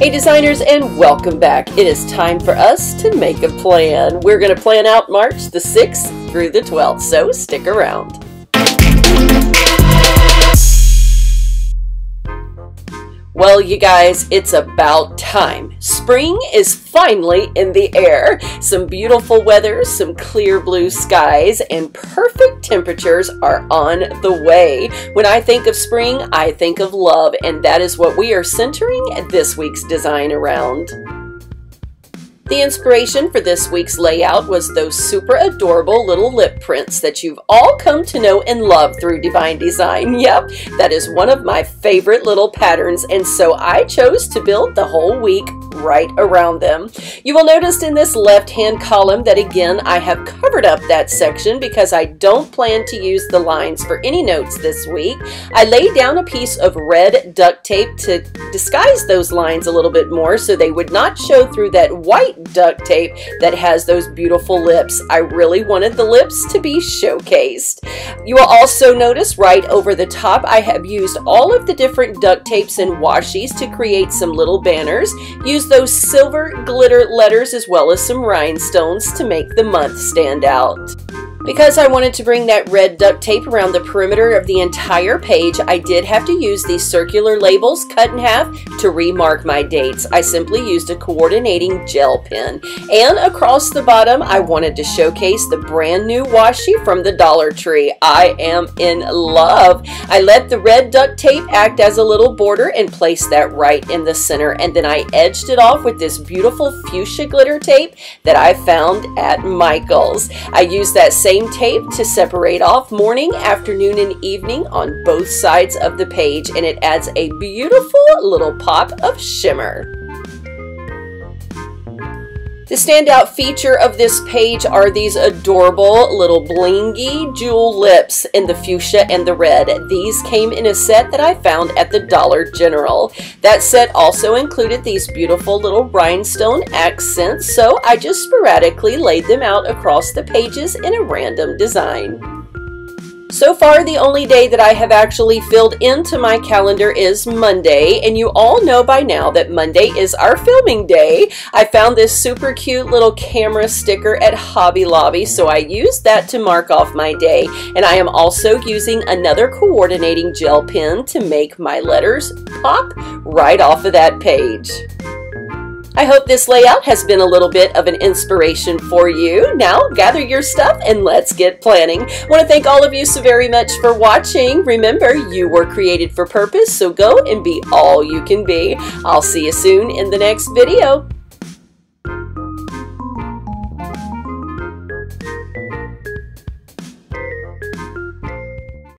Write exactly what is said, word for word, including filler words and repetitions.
Hey designers, and welcome back. It is time for us to make a plan. We're going to plan out March the sixth through the twelfth, so stick around. Well, you guys, it's about time. Spring is finally in the air. Some beautiful weather, some clear blue skies, and perfect temperatures are on the way. When I think of spring, I think of love, and that is what we are centering this week's design around. The inspiration for this week's layout was those super adorable little lip prints that you've all come to know and love through DeeVine DeeZine. Yep, that is one of my favorite little patterns, and so I chose to build the whole week right around them. You will notice in this left-hand column that again I have covered up that section because I don't plan to use the lines for any notes this week. I laid down a piece of red duct tape to disguise those lines a little bit more so they would not show through that white duct tape that has those beautiful lips. I really wanted the lips to be showcased. You will also notice right over the top I have used all of the different duct tapes and washi to create some little banners. Use those silver glitter letters as well as some rhinestones to make the month stand out. Because I wanted to bring that red duct tape around the perimeter of the entire page, I did have to use these circular labels cut in half to remark my dates. I simply used a coordinating gel pen. And across the bottom, I wanted to showcase the brand new washi from the Dollar Tree. I am in love. I let the red duct tape act as a little border and placed that right in the center. And then I edged it off with this beautiful fuchsia glitter tape that I found at Michael's. I used that same tape to separate off morning, afternoon, and evening on both sides of the page, and it adds a beautiful little pop of shimmer. The standout feature of this page are these adorable little blingy jewel lips in the fuchsia and the red. These came in a set that I found at the Dollar General. That set also included these beautiful little rhinestone accents, so I just sporadically laid them out across the pages in a random design. So far, the only day that I have actually filled into my calendar is Monday, and you all know by now that Monday is our filming day. I found this super cute little camera sticker at Hobby Lobby, so I used that to mark off my day, and I am also using another coordinating gel pen to make my letters pop right off of that page. I hope this layout has been a little bit of an inspiration for you. Now gather your stuff and let's get planning. I want to thank all of you so very much for watching. Remember, you were created for purpose, so go and be all you can be. I'll see you soon in the next video.